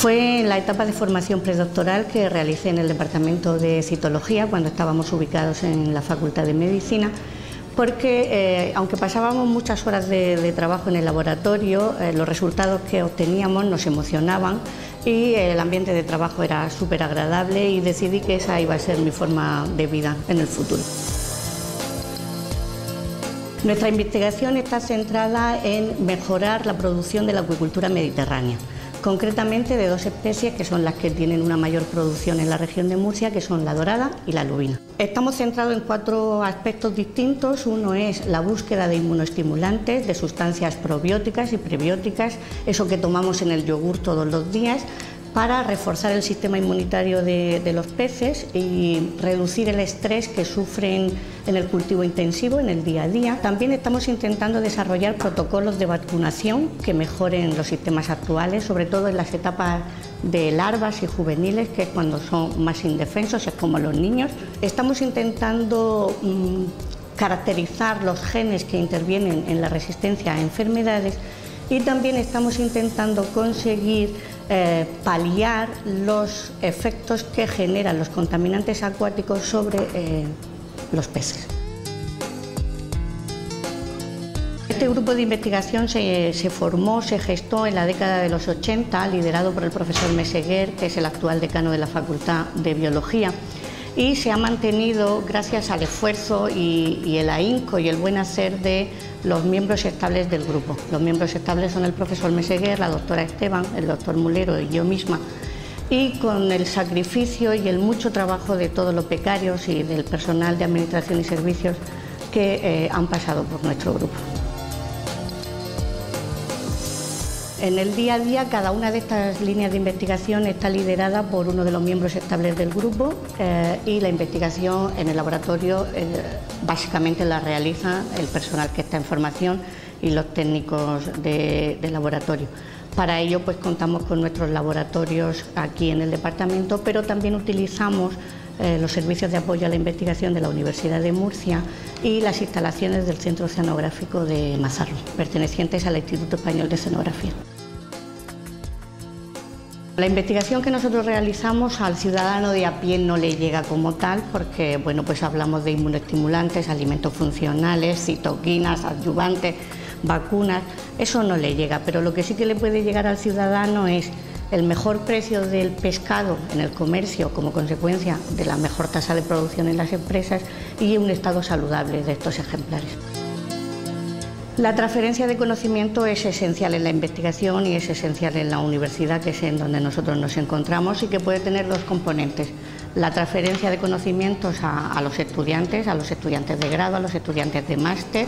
Fue en la etapa de formación predoctoral que realicé en el Departamento de Citología, cuando estábamos ubicados en la Facultad de Medicina, porque aunque pasábamos muchas horas de trabajo en el laboratorio, los resultados que obteníamos nos emocionaban y el ambiente de trabajo era súper agradable, y decidí que esa iba a ser mi forma de vida en el futuro. Nuestra investigación está centrada en mejorar la producción de la acuicultura mediterránea, concretamente de dos especies que son las que tienen una mayor producción en la región de Murcia, que son la dorada y la lubina. Estamos centrados en cuatro aspectos distintos. Uno es la búsqueda de inmunoestimulantes, de sustancias probióticas y prebióticas, eso que tomamos en el yogur todos los días, para reforzar el sistema inmunitario de los peces y reducir el estrés que sufren en el cultivo intensivo, en el día a día. También estamos intentando desarrollar protocolos de vacunación que mejoren los sistemas actuales, sobre todo en las etapas de larvas y juveniles, que es cuando son más indefensos, es como los niños. Estamos intentando caracterizar los genes que intervienen en la resistencia a enfermedades, y también estamos intentando conseguir paliar los efectos que generan los contaminantes acuáticos sobre los peces. Este grupo de investigación se gestó en la década de los 80, liderado por el profesor Meseguer, que es el actual decano de la Facultad de Biología, y se ha mantenido gracias al esfuerzo y el ahínco y el buen hacer de los miembros estables del grupo. Los miembros estables son el profesor Meseguer, la doctora Esteban, el doctor Mulero y yo misma, y con el sacrificio y el mucho trabajo de todos los becarios y del personal de administración y servicios que han pasado por nuestro grupo. En el día a día, cada una de estas líneas de investigación está liderada por uno de los miembros estables del grupo, y la investigación en el laboratorio básicamente la realiza el personal que está en formación y los técnicos de laboratorio. Para ello, pues contamos con nuestros laboratorios aquí en el departamento, pero también utilizamos los servicios de apoyo a la investigación de la Universidad de Murcia y las instalaciones del Centro Oceanográfico de Mazarrón, pertenecientes al Instituto Español de Oceanografía. La investigación que nosotros realizamos al ciudadano de a pie no le llega como tal, porque bueno, pues hablamos de inmunoestimulantes, alimentos funcionales, citoquinas, adyuvantes, vacunas. Eso no le llega, pero lo que sí que le puede llegar al ciudadano es el mejor precio del pescado en el comercio como consecuencia de la mejor tasa de producción en las empresas y un estado saludable de estos ejemplares. La transferencia de conocimiento es esencial en la investigación y es esencial en la universidad, que es en donde nosotros nos encontramos, y que puede tener dos componentes. La transferencia de conocimientos a los estudiantes, de grado, a los estudiantes de máster,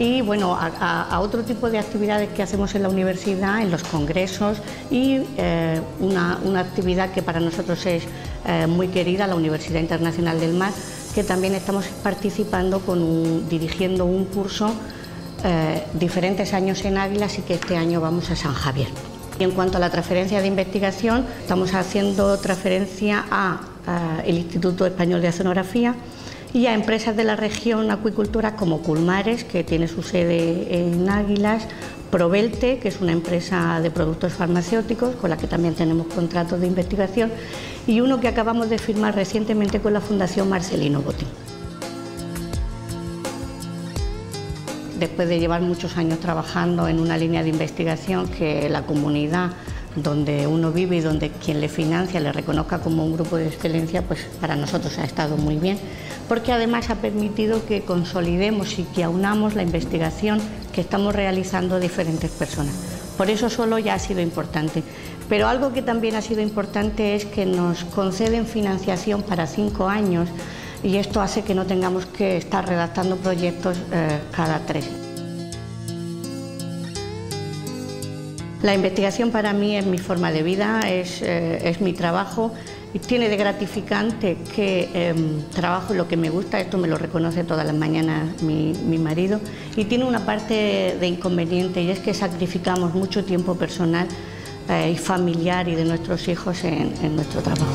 y bueno, a otro tipo de actividades que hacemos en la universidad, en los congresos, y una actividad que para nosotros es muy querida, la Universidad Internacional del Mar, que también estamos participando dirigiendo un curso diferentes años en Águila, así que este año vamos a San Javier. Y en cuanto a la transferencia de investigación, estamos haciendo transferencia a el Instituto Español de Oceanografía y a empresas de la región acuicultura como Culmares, que tiene su sede en Águilas, Provelte, que es una empresa de productos farmacéuticos con la que también tenemos contratos de investigación, y uno que acabamos de firmar recientemente con la Fundación Marcelino Botín. Después de llevar muchos años trabajando en una línea de investigación que la comunidad donde uno vive y donde quien le financia le reconozca como un grupo de excelencia, pues para nosotros ha estado muy bien, porque además ha permitido que consolidemos y que aunamos la investigación que estamos realizando a diferentes personas. Por eso solo ya ha sido importante, pero algo que también ha sido importante es que nos conceden financiación para 5 años, y esto hace que no tengamos que estar redactando proyectos cada 3. La investigación para mí es mi forma de vida, es mi trabajo, y tiene de gratificante que trabajo lo que me gusta. Esto me lo reconoce todas las mañanas mi marido, y tiene una parte de inconveniente, y es que sacrificamos mucho tiempo personal y familiar y de nuestros hijos en nuestro trabajo.